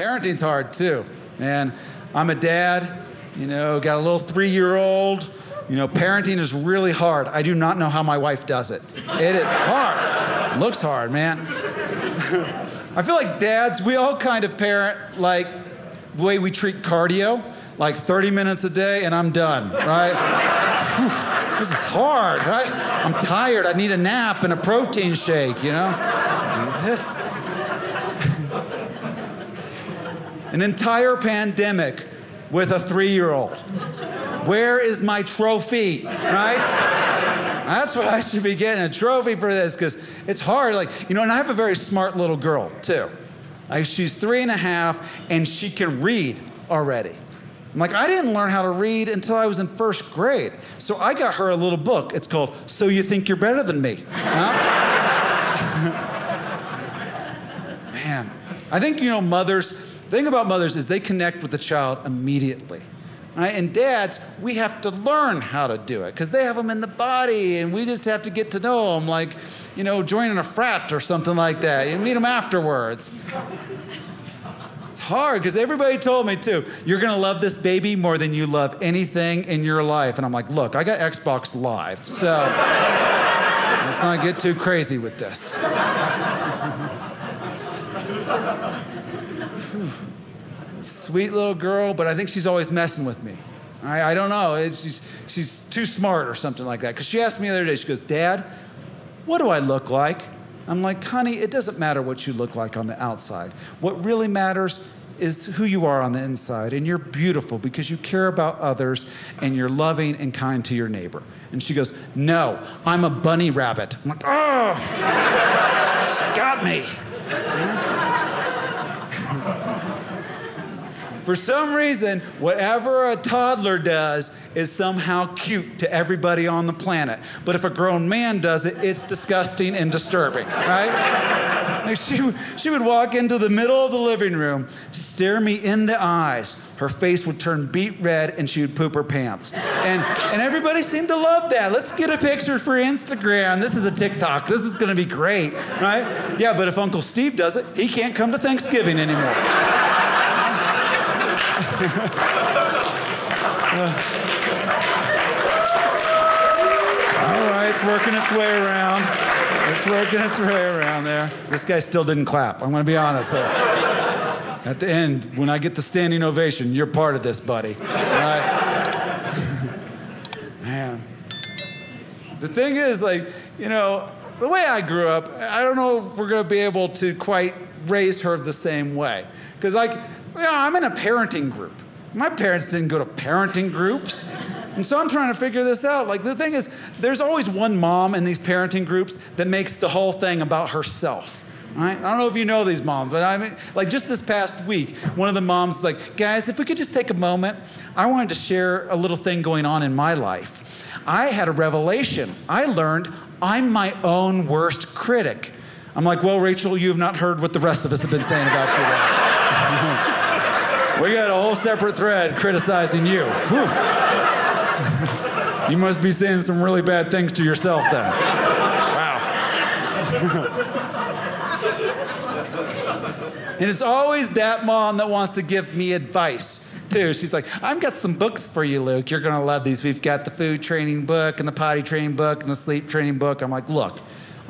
Parenting's hard too, man. I'm a dad, you know, got a little 3-year-old. You know, parenting is really hard. I do not know how my wife does it. It is hard. It looks hard, man. I feel like dads, we all kind of parent like the way we treat cardio, like 30 minutes a day and I'm done, right? This is hard, right? I'm tired, I need a nap and a protein shake, you know? Do this. An entire pandemic with a 3-year-old. Where is my trophy, right? That's what I should be getting, a trophy for this, because it's hard, like, you know, and I have a very smart little girl, too. Like, she's 3.5, and she can read already. I'm like, I didn't learn how to read until I was in 1st grade. So I got her a little book. It's called, So You Think You're Better Than Me. Huh? Man, I think, you know, mothers, the thing about mothers is they connect with the child immediately. Right? And dads, we have to learn how to do it because they have them in the body and we just have to get to know them like, you know, joining a frat or something like that. You meet them afterwards. It's hard, because everybody told me, too, you're going to love this baby more than you love anything in your life. And I'm like, look, I got Xbox Live, so let's not get too crazy with this. Sweet little girl, but I think she's always messing with me. I don't know. She's too smart or something like that. Because she asked me the other day, she goes, Dad, what do I look like? I'm like, honey, it doesn't matter what you look like on the outside. What really matters is who you are on the inside, and you're beautiful because you care about others and you're loving and kind to your neighbor. And she goes, no, I'm a bunny rabbit. I'm like, oh, she got me. For some reason, whatever a toddler does is somehow cute to everybody on the planet. But if a grown man does it, it's disgusting and disturbing, right? Like she would walk into the middle of the living room, stare me in the eyes. Her face would turn beet red and she would poop her pants. And everybody seemed to love that. Let's get a picture for Instagram. This is a TikTok. This is gonna be great, right? Yeah, but if Uncle Steve does it, he can't come to Thanksgiving anymore. All right, it's working its way around. It's working its way around there. This guy still didn't clap, I'm gonna be honest. At the end, when I get the standing ovation, you're part of this, buddy. All right? Man. The thing is, like, you know, the way I grew up, I don't know if we're gonna be able to quite raise her the same way. Because, like, you know, I'm in a parenting group. My parents didn't go to parenting groups. And so I'm trying to figure this out. Like, the thing is, there's always one mom in these parenting groups that makes the whole thing about herself, right? I don't know if you know these moms, but I mean, like, just this past week, one of the moms like, guys, if we could just take a moment, I wanted to share a little thing going on in my life. I had a revelation. I learned I'm my own worst critic. I'm like, well, Rachel, you've not heard what the rest of us have been saying about you now. We got a whole separate thread criticizing you. You must be saying some really bad things to yourself then. Wow. And it's always that mom that wants to give me advice, too. She's like, I've got some books for you, Luke. You're gonna love these. We've got the food training book and the potty training book and the sleep training book. I'm like, look,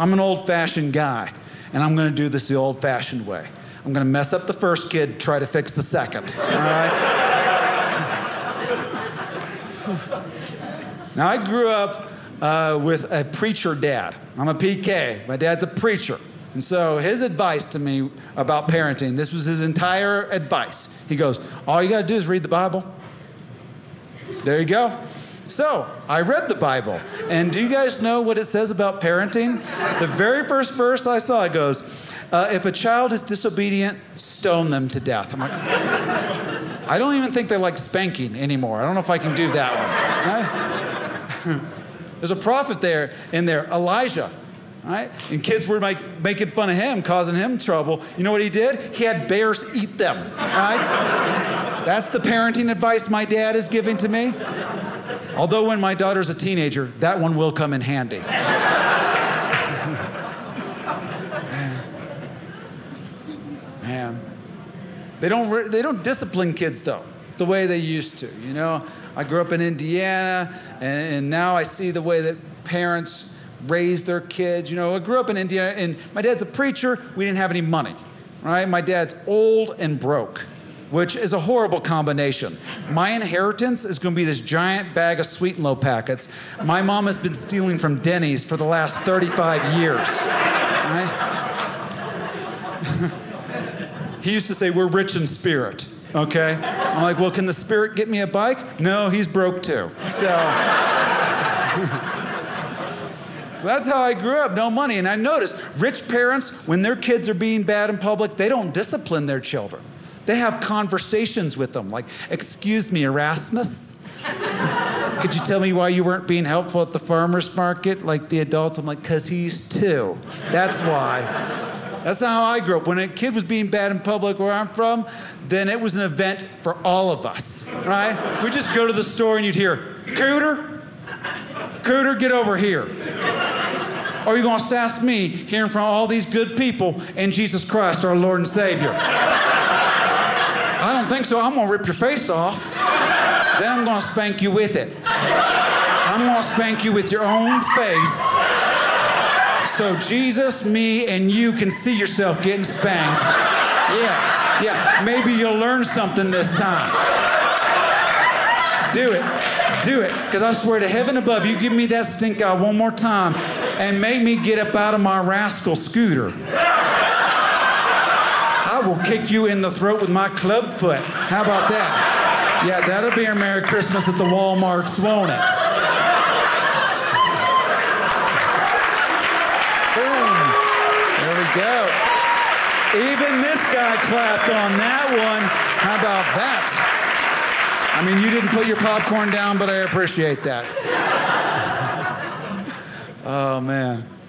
I'm an old-fashioned guy, and I'm gonna do this the old-fashioned way. I'm gonna mess up the first kid, try to fix the second, all right? Now, I grew up with a preacher dad. I'm a PK, my dad's a preacher. And so his advice to me about parenting, this was his entire advice. He goes, all you gotta do is read the Bible. There you go. So, I read the Bible, and do you guys know what it says about parenting? The very first verse I saw, it goes, if a child is disobedient, stone them to death. I'm like, I don't even think they like spanking anymore. I don't know if I can do that one. Right? There's a prophet there in there, Elijah. Right? And kids were making fun of him, causing him trouble. You know what he did? He had bears eat them. Right? That's the parenting advice my dad is giving to me. Although when my daughter's a teenager, that one will come in handy. Man. They don't discipline kids, though, the way they used to. You know, I grew up in Indiana, and now I see the way that parents raise their kids. You know, I grew up in Indiana, and my dad's a preacher. We didn't have any money, right? My dad's old and broke, which is a horrible combination. My inheritance is going to be this giant bag of Sweet and Low packets. My mom has been stealing from Denny's for the last 35 years. Right? He used to say, we're rich in spirit, okay? I'm like, well, can the spirit get me a bike? No, he's broke too. So, so that's how I grew up, no money. And I noticed rich parents, when their kids are being bad in public, they don't discipline their children. They have conversations with them, like, excuse me, Erasmus? Could you tell me why you weren't being helpful at the farmer's market? Like the adults, I'm like, 'cause he's two. That's why. That's not how I grew up. When a kid was being bad in public where I'm from, then it was an event for all of us, right? We'd just go to the store and you'd hear, Cooter, Cooter, get over here. Or you're gonna sass me hearing from all these good people and Jesus Christ, our Lord and Savior. I don't think so. I'm gonna rip your face off. Then I'm gonna spank you with it. I'm gonna spank you with your own face. So Jesus, me, and you can see yourself getting spanked. Yeah, yeah. Maybe you'll learn something this time. Do it. Do it. Because I swear to heaven above, you give me that stink eye one more time and make me get up out of my rascal scooter. I will kick you in the throat with my club foot. How about that? Yeah, that'll be our Merry Christmas at the Walmarts, won't it? Boom. There we go. Even this guy clapped on that one. How about that? I mean, you didn't put your popcorn down, but I appreciate that. Oh, man.